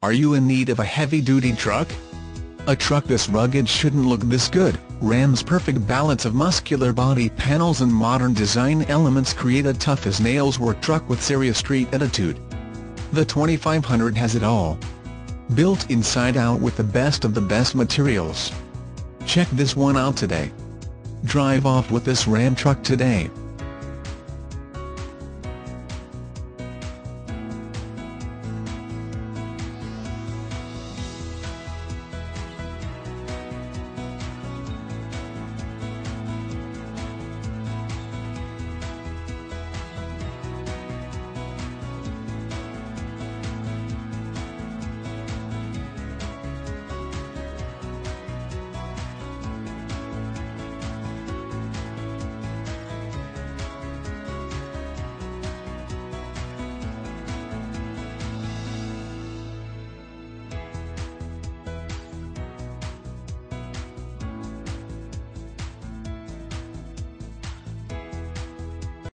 Are you in need of a heavy-duty truck? A truck this rugged shouldn't look this good. Ram's perfect balance of muscular body panels and modern design elements create a tough-as-nails work truck with serious street attitude. The 2500 has it all. Built inside out with the best of the best materials. Check this one out today. Drive off with this Ram truck today.